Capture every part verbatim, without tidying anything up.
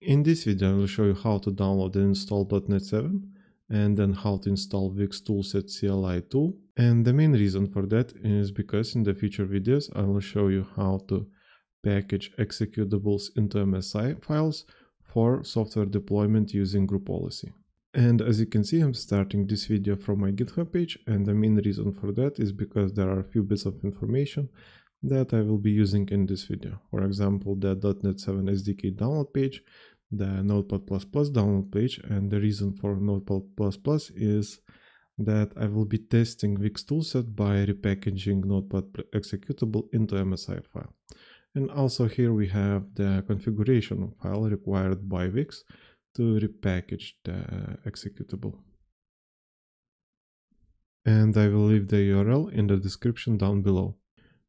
In this video, I will show you how to download and install dot net seven, and then how to install WiX Toolset C L I tool. And the main reason for that is because in the future videos, I will show you how to package executables into M S I files for software deployment using Group Policy. And as you can see, I'm starting this video from my GitHub page, and the main reason for that is because there are a few bits of information that I will be using in this video. For example, the dot net seven S D K download page, the Notepad plus plus download page, and the reason for Notepad plus plus is that I will be testing WiX Toolset by repackaging Notepad executable into M S I file. And also here we have the configuration file required by WiX to repackage the executable. And I will leave the U R L in the description down below.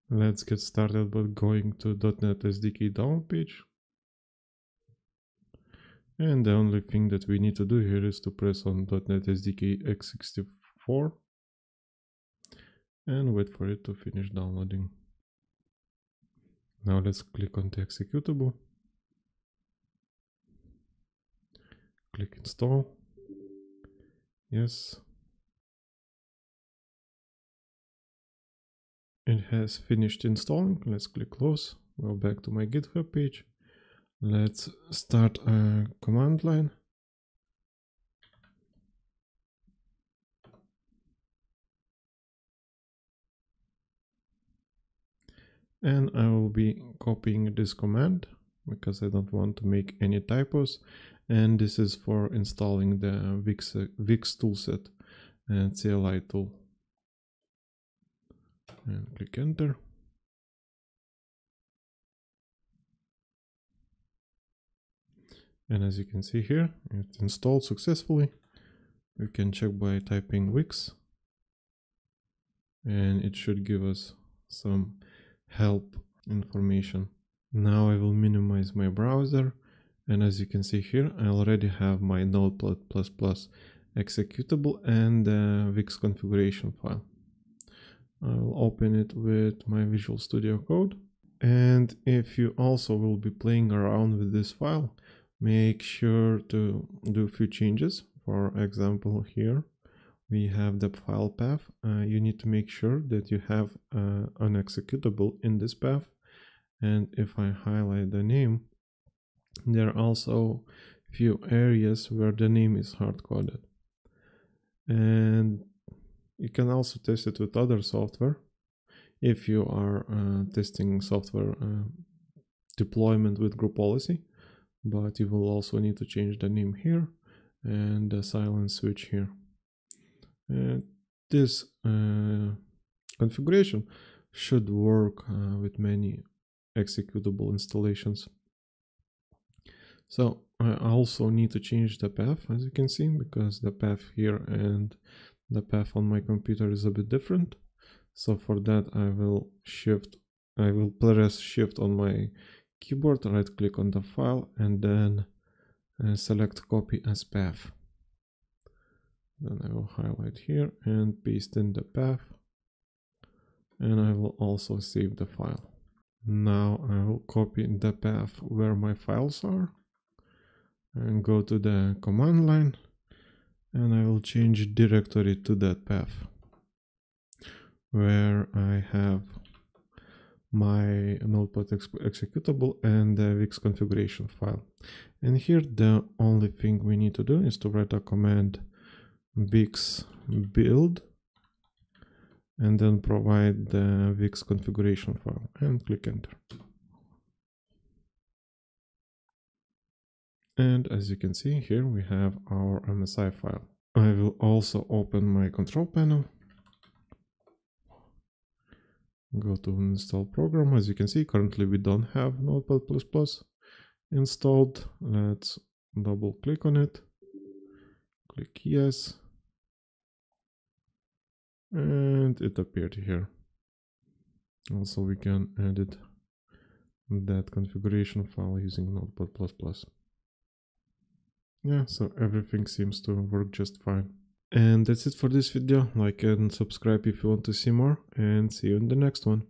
Let's get started by going to dot net S D K download page. And the only thing that we need to do here is to press on dot net S D K x sixty-four and wait for it to finish downloading. Now let's click on the executable. Click install. Yes. It has finished installing. Let's click close. Go back to my GitHub page. Let's start a command line. And I will be copying this command because I don't want to make any typos. And this is for installing the WiX, WiX Toolset and C L I tool. And click enter. And as you can see here, it installed successfully. We can check by typing WiX, and it should give us some help information. Now I will minimize my browser, and as you can see here, I already have my Notepad plus plus executable and the WiX configuration file. I will open it with my Visual Studio Code. And if you also will be playing around with this file, make sure to do a few changes. For example, here we have the file path. Uh, you need to make sure that you have uh, an executable in this path. And if I highlight the name, there are also a few areas where the name is hard-coded. And you can also test it with other software. If you are uh, testing software uh, deployment with Group Policy, but you will also need to change the name here and the silent switch here. Uh, this uh, configuration should work uh, with many executable installations. So I also need to change the path, as you can see, because the path here and the path on my computer is a bit different. So for that, I will shift, I will press shift on my keyboard, right click on the file, and then uh, select copy as path. Then I will highlight here and paste in the path. And I will also save the file. Now I will copy the path where my files are and go to the command line. And I will change directory to that path where I have my Notepad ex executable and the WiX configuration file. And here the only thing we need to do is to write a command WiX build and then provide the WiX configuration file and click enter. And as you can see here, we have our M S I file. I will also open my control panel. Go to install program. As you can see, currently we don't have Notepad plus plus installed. Let's double click on it. Click yes. And it appeared here. Also, we can edit that configuration file using Notepad plus plus. Yeah, so everything seems to work just fine. And that's it for this video. Like and subscribe if you want to see more, and see you in the next one.